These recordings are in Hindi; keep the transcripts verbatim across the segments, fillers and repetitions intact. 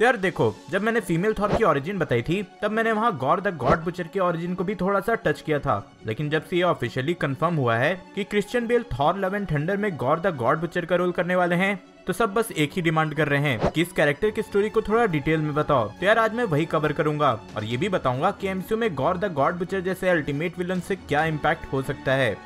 तो यार देखो, जब मैंने फीमेल थॉर की ऑरिजिन बताई थी तब मैंने वहाँ गॉर द गॉड बुचर के ऑरिजिन को भी थोड़ा सा टच किया था, लेकिन जब से ये ऑफिशियली कंफर्म हुआ है कि Christian Bale Thor love and thunder में गॉर द गॉड बुचर का रोल करने वाले हैं, तो सब बस एक ही डिमांड कर रहे हैं कि इस कैरेक्टर की स्टोरी को थोड़ा डिटेल में बताओ। तो यार आज मैं वही कवर करूंगा और ये भी बताऊंगा कि एमसीयू में गॉर द गॉड बुचर जैसे अल्टीमेट विलन से क्या इम्पैक्ट हो सकता है।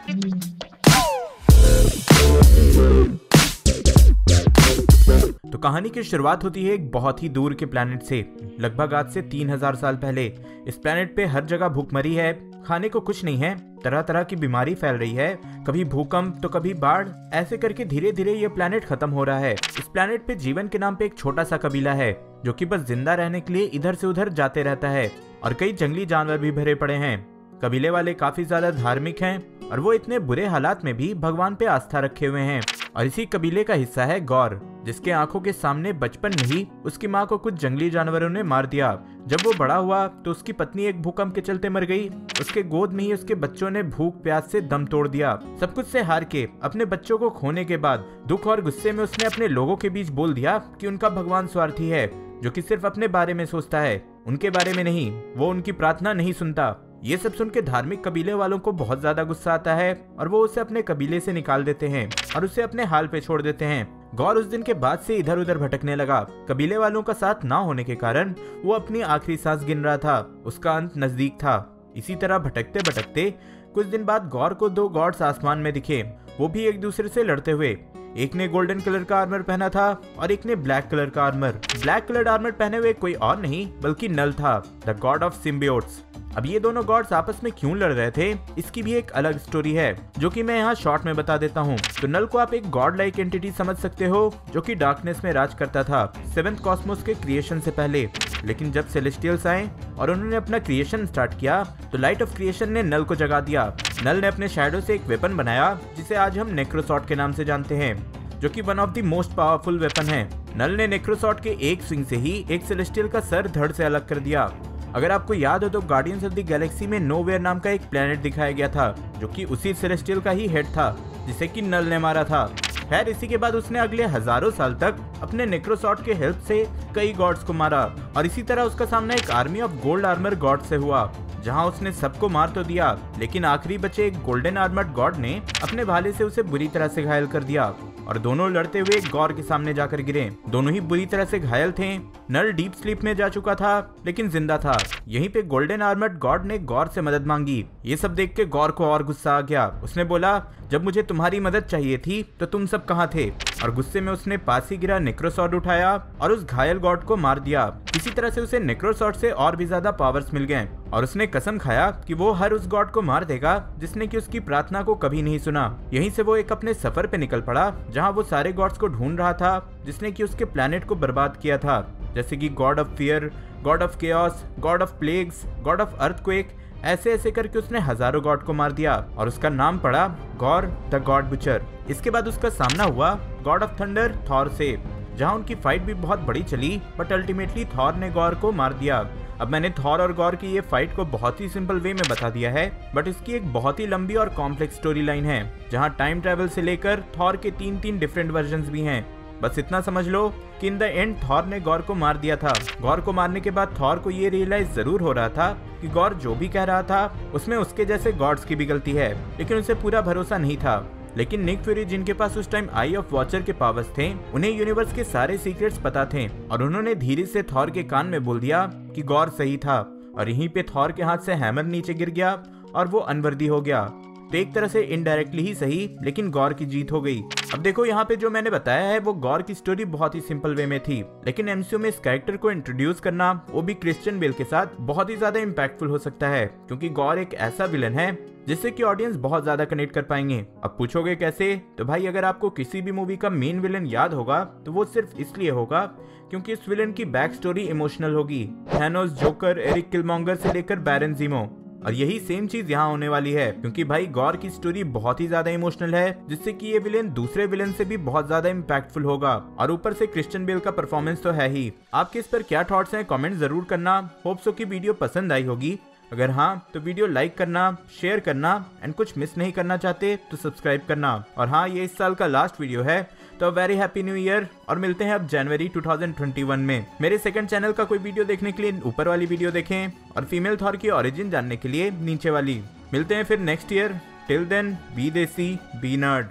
तो कहानी की शुरुआत होती है एक बहुत ही दूर के प्लेनेट से, लगभग आज से तीन हज़ार साल पहले। इस प्लेनेट पे हर जगह भूखमरी है, खाने को कुछ नहीं है, तरह तरह की बीमारी फैल रही है, कभी भूकंप तो कभी बाढ़, ऐसे करके धीरे धीरे ये प्लेनेट खत्म हो रहा है। इस प्लेनेट पे जीवन के नाम पे एक छोटा सा कबीला है जो कि बस जिंदा रहने के लिए इधर से उधर जाते रहता है, और कई जंगली जानवर भी भरे पड़े हैं। कबीले वाले काफी ज्यादा धार्मिक हैं और वो इतने बुरे हालात में भी भगवान पे आस्था रखे हुए हैं। और इसी कबीले का हिस्सा है गौर, जिसके आंखों के सामने बचपन में ही उसकी माँ को कुछ जंगली जानवरों ने मार दिया। जब वो बड़ा हुआ तो उसकी पत्नी एक भूकंप के चलते मर गई। उसके गोद में ही उसके बच्चों ने भूख प्यास से दम तोड़ दिया। सब कुछ से हार के अपने बच्चों को खोने के बाद दुख और गुस्से में उसने अपने लोगों के बीच बोल दिया कि उनका भगवान स्वार्थी है जो कि सिर्फ अपने बारे में सोचता है, उनके बारे में नहीं, वो उनकी प्रार्थना नहीं सुनता। ये सब सुन के धार्मिक कबीले वालों को बहुत ज्यादा गुस्सा आता है और वो उसे अपने कबीले से निकाल देते हैं और उसे अपने हाल पे छोड़ देते हैं। गौर उस दिन के बाद से इधर उधर भटकने लगा। कबीले वालों का साथ ना होने के कारण वो अपनी आखिरी सांस गिन रहा था, उसका अंत नजदीक था। इसी तरह भटकते भटकते कुछ दिन बाद गौर को दो गॉड्स आसमान में दिखे, वो भी एक दूसरे से लड़ते हुए। एक ने गोल्डन कलर का आर्मर पहना था और एक ने ब्लैक कलर का आर्मर। ब्लैक कलर आर्मर पहने हुए कोई और नहीं बल्कि नल था, द गॉड ऑफ सिम्बियोट्स। अब ये दोनों गॉड्स आपस में क्यों लड़ रहे थे इसकी भी एक अलग स्टोरी है जो कि मैं यहाँ शॉर्ट में बता देता हूँ। तो नल को आप एक गॉड लाइक एंटिटी समझ सकते हो जो कि डार्कनेस में राज करता था सेवेंथ कॉस्मोस के क्रिएशन से पहले। लेकिन जब सेलेस्टियल्स आए और उन्होंने अपना क्रिएशन स्टार्ट किया तो लाइट ऑफ क्रिएशन ने नल को जगा दिया। नल ने अपने शैडो से एक वेपन बनाया जिसे आज हम नेक्रोसॉर्ड के नाम से जानते हैं, जो कि one of the most powerful weapon है। नल ने नेक्रोसॉर्ड के एक स्विंग से ही एक सेलेस्टियल का सर धड़ से अलग कर दिया। अगर आपको याद हो तो गार्डियंस ऑफ द गैलेक्सी में नोवेयर नाम का एक प्लेनेट दिखाया गया था जो कि उसी सेलेस्टियल का ही हेड था जिसे कि नल ने मारा था। खैर इसी के बाद उसने अगले हजारों साल तक अपने नेक्रोसॉर्ड के हेल्प से कई गॉड्स को मारा और इसी तरह उसका सामना एक army of gold armour god से हुआ, जहां उसने सबको मार तो दिया लेकिन आखिरी बचे एक गोल्डन आर्मर गॉड ने अपने भाले से उसे बुरी तरह से घायल कर दिया और दोनों लड़ते हुए गौर के सामने जाकर गिरे। दोनों ही बुरी तरह से घायल थे। नल डीप स्लीप में जा चुका था लेकिन जिंदा था। यहीं पे गोल्डन आर्मर्ड गॉड ने गौर से मदद मांगी। ये सब देख के गौर को और गुस्सा आ गया। उसने बोला, जब मुझे तुम्हारी मदद चाहिए थी तो तुम सब कहाँ थे? और गुस्से में उसने पास ही गिरा नेक्रोसॉर्ड उठाया और उस घायल गॉड को मार दिया। इसी तरह से उसे नेक्रोसॉर्ड से और भी ज्यादा पावर्स मिल गए और उसने कसम खाया कि वो हर उस गॉड को मार देगा जिसने कि उसकी प्रार्थना को कभी नहीं सुना। यहीं से वो एक अपने सफर पे निकल पड़ा जहां वो सारे गॉड्स को ढूंढ रहा था जिसने कि उसके प्लेनेट को बर्बाद किया था, जैसे कि god of fear, god of chaos, god of plagues, god of earthquake. ऐसे ऐसे करके उसने हजारों गॉड को मार दिया और उसका नाम पड़ा गॉर द गॉड बुचर। इसके बाद उसका सामना हुआ गॉड ऑफ थंडर थॉर से, जहाँ उनकी फाइट भी बहुत बड़ी चली बट अल्टीमेटली थॉर ने गॉर को मार दिया। अब मैंने थॉर और गॉर की ये फाइट को बहुत ही सिंपल वे में बता दिया है बट इसकी एक बहुत ही लंबी और कॉम्प्लेक्स स्टोरी लाइन है जहाँ टाइम ट्रैवल से लेकर थॉर के तीन तीन डिफरेंट वर्जन्स भी हैं। बस इतना समझ लो कि इन द एंड थॉर ने गॉर को मार दिया था। गॉर को मारने के बाद थॉर को ये रियलाइज जरूर हो रहा था कि गॉर जो भी कह रहा था उसमें उसके जैसे गॉड्स की भी गलती है, लेकिन उसे पूरा भरोसा नहीं था। लेकिन निक फ्यूरी, जिनके पास उस टाइम आई ऑफ वॉचर के पावर्स थे, उन्हें यूनिवर्स के सारे सीक्रेट्स पता थे और उन्होंने धीरे से थॉर के कान में बोल दिया कि गॉर सही था। और यहीं पे थॉर के हाथ से हैमर नीचे गिर गया और वो अनवर्दी हो गया। तो एक तरह से इनडायरेक्टली ही सही लेकिन गौर की जीत हो गई। अब देखो यहाँ पे जो मैंने बताया है वो गौर की स्टोरी बहुत ही सिंपल वे में थी, लेकिन एमसीयू में इस कैरेक्टर को इंट्रोड्यूस करना, वो भी क्रिश्चियन बेल के साथ, बहुत ही ज्यादा इम्पैक्टफुल हो सकता है क्योंकि गौर एक ऐसा विलन है जिससे कि ऑडियंस बहुत ज्यादा कनेक्ट कर पाएंगे। अब पूछोगे कैसे? तो भाई अगर आपको किसी भी मूवी का मेन विलन याद होगा तो वो सिर्फ इसलिए होगा क्योंकि इस विलन की बैक स्टोरी इमोशनल होगी। थैनोस, जोकर, एरिक किलमोंगर से लेकर बैरन ज़ीमो। और यही सेम चीज यहाँ होने वाली है क्योंकि भाई गौर की स्टोरी बहुत ही ज्यादा इमोशनल है जिससे कि ये विलेन दूसरे विलेन से भी बहुत ज्यादा इम्पैक्टफुल होगा। और ऊपर से क्रिश्चियन बेल का परफॉर्मेंस तो है ही। आपके इस पर क्या थॉट्स हैं कमेंट जरूर करना। होप्स हो कि वीडियो पसंद आई होगी। अगर हाँ तो वीडियो लाइक करना, शेयर करना एंड कुछ मिस नहीं करना चाहते तो सब्सक्राइब करना। और हाँ, ये इस साल का लास्ट वीडियो है तो वेरी हैप्पी न्यू ईयर और मिलते हैं अब जनवरी टू थाउजेंड ट्वेंटी वन में। मेरे सेकंड चैनल का कोई वीडियो देखने के लिए ऊपर वाली वीडियो देखें और फीमेल थॉर की ओरिजिन जानने के लिए नीचे वाली। मिलते हैं फिर next year. Till then be desi be nerd.